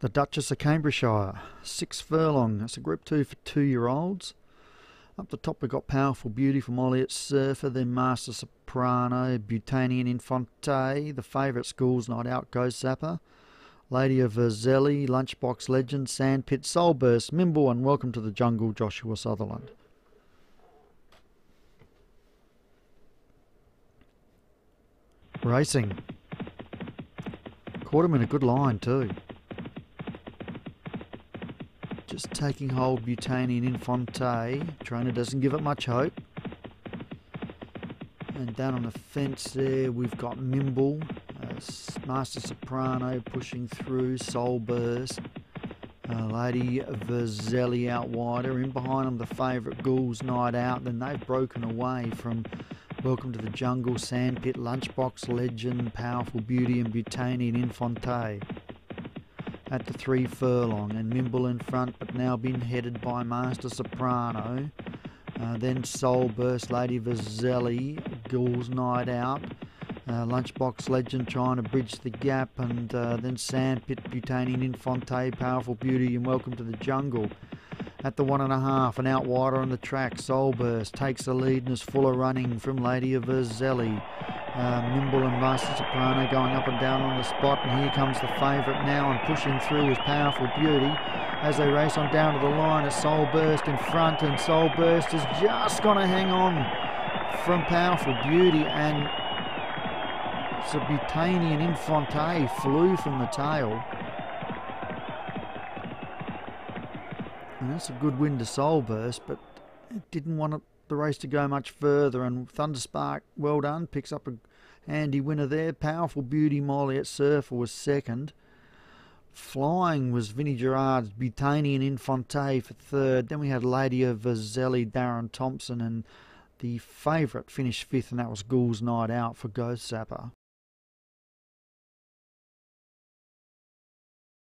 The Duchess of Cambridgeshire, 6 furlong. That's a Group 2 for 2-year-olds. Up the top we've got Powerful Beauty from Ollie at Surfer, then Master Soprano, Butanian Infante, the favourites Ghouls Night Out, Ghost Sapper, Lady of Verzelli, Lunchbox Legend, Sandpit, Soulburst, Mimble, and Welcome to the Jungle, Joshua Sutherland. Racing. Caught him in a good line too. Just taking hold, Butanian Infante. Trainer doesn't give it much hope. And down on the fence there, we've got Mimble, Master Soprano pushing through, Soulburst, Lady Vazelli out wider. In behind them, the favourite Ghouls Night Out. Then they've broken away from Welcome to the Jungle, Sandpit, Lunchbox Legend, Powerful Beauty, and Butanian Infante. At the 3 furlong, and Mimble in front, but now been headed by Master Soprano, then Soulburst, Lady Vazelli, Ghouls Night Out, Lunchbox Legend trying to bridge the gap, and then Sandpit, Butanian Infante, Powerful Beauty, and Welcome to the Jungle. At the 1.5, and out wider on the track, Soulburst takes the lead and is full of running from Lady of Verzelli. Mimble and Master Soprano going up and down on the spot, and here comes the favourite now, and pushing through is Powerful Beauty as they race on down to the line. It's Soulburst in front, and Soulburst is just going to hang on from Powerful Beauty, and Subutanian Infante flew from the tail, and that's a good win to Soulburst, but it didn't want to the race to go much further. And Thunderspark, well done, picks up a handy winner there. Powerful Beauty, Molly at Surfer was second. Flying was Vinnie Gerard's Butanian Infante for third. Then we had Lady of Verzelli, Darren Thompson, and the favourite finished fifth, and that was Ghouls Night Out for Ghost Sapper.